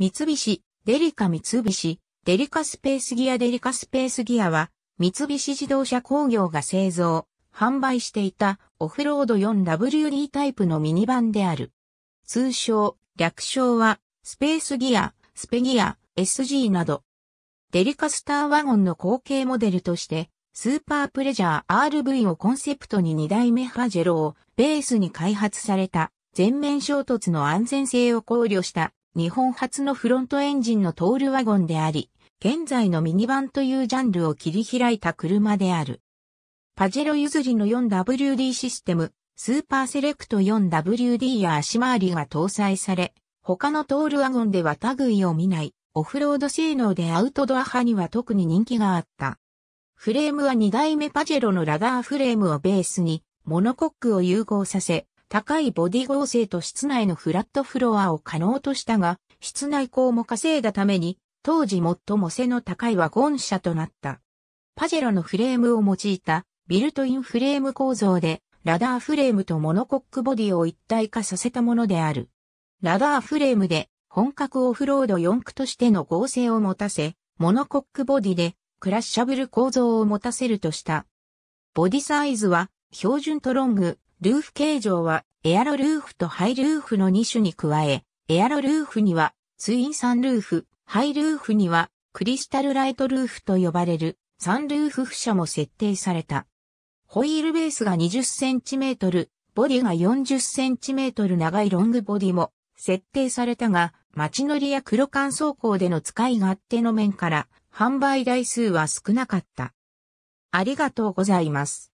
三菱、デリカ三菱、デリカスペースギアデリカスペースギアは、三菱自動車工業が製造、販売していたオフロード 4WD タイプのミニバンである。通称、略称は、スペースギア、スペギア、SG など。デリカスターワゴンの後継モデルとして、スーパープレジャー RV をコンセプトに2代目ファジェロをベースに開発された、全面衝突の安全性を考慮した、日本初のフロントエンジンのトールワゴンであり、現在のミニバンというジャンルを切り開いた車である。パジェロ譲りの 4WD システム、スーパーセレクト 4WD や足回りが搭載され、他のトールワゴンでは類を見ない、オフロード性能でアウトドア派には特に人気があった。フレームは2代目パジェロのラダーフレームをベースに、モノコックを融合させ、高いボディ剛性と室内のフラットフロアを可能としたが、室内高も稼いだために、当時最も背の高いワゴン車となった。パジェロのフレームを用いたビルトインフレーム構造で、ラダーフレームとモノコックボディを一体化させたものである。ラダーフレームで本格オフロード4駆としての剛性を持たせ、モノコックボディでクラッシャブル構造を持たせるとした。ボディサイズは標準とロング。ルーフ形状はエアロルーフとハイルーフの2種に加え、エアロルーフにはツインサンルーフ、ハイルーフにはクリスタルライトルーフと呼ばれるサンルーフ車も設定された。ホイールベースが 20cm、ボディが 40cm 長いロングボディも設定されたが、街乗りや区間走行での使い勝手の面から販売台数は少なかった。ありがとうございます。